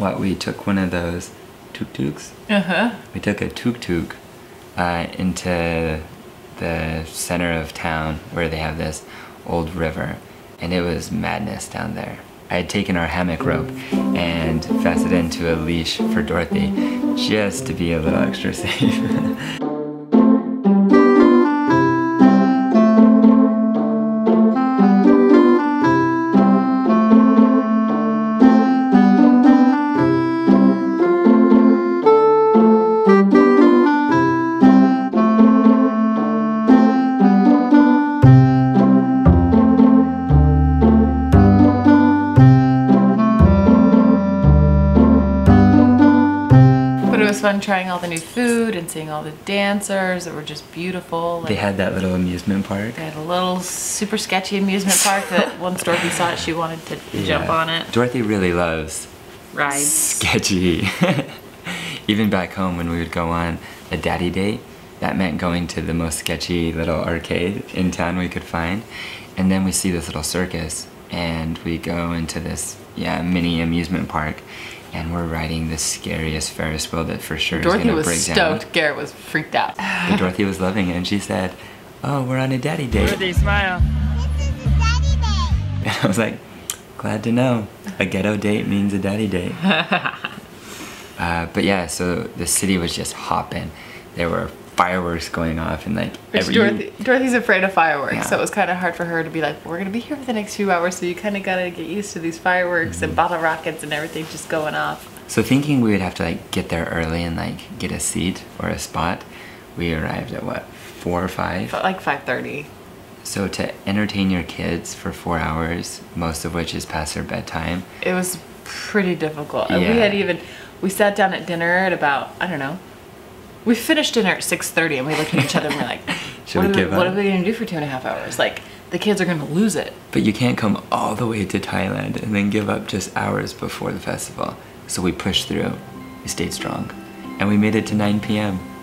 what we took one of those tuk-tuks. Uh-huh. We took a tuk-tuk into the center of town where they have this old river, and it was madness down there. I had taken our hammock rope and fastened it into a leash for Dorothy just to be a little extra safe. Fun trying all the new food and seeing all the dancers that were just beautiful. They had that little amusement park. They had a little super sketchy amusement park that once Dorothy saw it, she wanted to jump on it. Dorothy really loves rides. Sketchy. Even back home when we would go on a daddy date, that meant going to the most sketchy little arcade in town we could find. And then we see this little circus and we go into this mini amusement park. And we're riding the scariest Ferris wheel that for sure Dorothy is going to break down. Dorothy was stoked. Garrett was freaked out. But Dorothy was loving it, and she said, "Oh, we're on a daddy date." Dorothy, smile. This is a daddy date. And I was like, glad to know. A ghetto date means a daddy date. But yeah, so the city was just hopping. There were fireworks going off and like Dorothy's afraid of fireworks, so it was kind of hard for her to be like, we're gonna be here for the next few hours, so you kind of gotta get used to these fireworks and bottle rockets and everything just going off. So thinking we would have to like get there early and like get a seat or a spot, we arrived at what, 4 or 5? Like 5:30. So to entertain your kids for 4 hours, most of which is past their bedtime, it was pretty difficult. And we sat down at dinner at about, I don't know, we finished dinner at 6:30 and we looked at each other and we're like, what are we going to do for 2.5 hours? Like, the kids are going to lose it. But you can't come all the way to Thailand and then give up just hours before the festival. So we pushed through, we stayed strong, and we made it to 9 p.m.